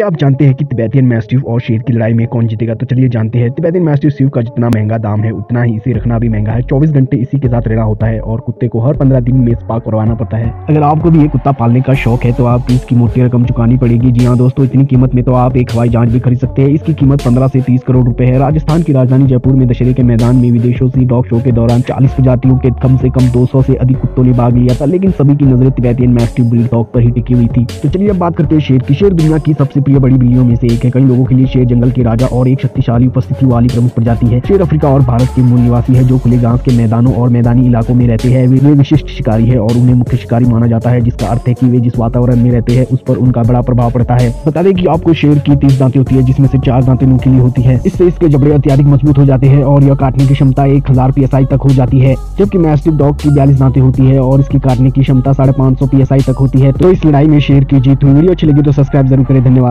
क्या आप जानते हैं कि तिबेटियन मैस्टिफ और शेर की लड़ाई में कौन जीतेगा? तो चलिए जानते हैं। तिबेटियन मैस्टिफ शिव का जितना महंगा दाम है उतना ही इसे रखना भी महंगा है। 24 घंटे इसी के साथ रहना होता है और कुत्ते को हर 15 दिन में स्पा करवाना पड़ता है। अगर आपको भी ये कुत्ता पालने का शौक है तो आपको इसकी मोटी रकम चुकानी पड़ेगी। जी हाँ दोस्तों, इतनी कीमत में तो आप एक हवाई जहाज भी खरीद सकते हैं। इसकी कीमत 15 से 30 करोड़ रुपए है। राजस्थान की राजधानी जयपुर में दशहरे के मैदान में विदेशों से डॉग शो के दौरान 40 प्रजातियों के कम से कम 200 से अधिक कुत्तों ने भाग लिया था, लेकिन सभी की नजरें तिबेटियन मैस्टिफ ब्रीड डॉग पर ही टिकी हुई थी। तो चलिए अब बात करते हैं शेर की। शेर दुनिया की सबसे प्रिय बड़ी बिल्लियों में से एक है। कई लोगों के लिए शेर जंगल के राजा और एक शक्तिशाली उपस्थिति वाली प्रमुख प्रजाति है। शेर अफ्रीका और भारत के मूल निवासी है जो खुले घास के मैदानों और मैदानी इलाकों में रहते हैं। वे विशिष्ट शिकारी है और उन्हें मुख्य शिकारी माना जाता है, जिसका अर्थ है कि वे जिस वातावरण में रहते हैं उस पर उनका बड़ा प्रभाव पड़ता है। बता दें कि आपको शेर की 30 दांतें होती है, जिसमें से 4 दांतें नुकीली होती है। इससे इसके जबड़े अत्याधिक मजबूत हो जाते हैं और यह काटने की क्षमता 1000 PSI तक हो जाती है, जबकि मैस्टिफ डॉग की 42 दांतें होती है और इसकी काटने की क्षमता 550 PSI तक होती है। तो इस लड़ाई में शेर की जीत हुई। वीडियो अच्छी लगी तो सब्सक्राइब जरूर करें। धन्यवाद।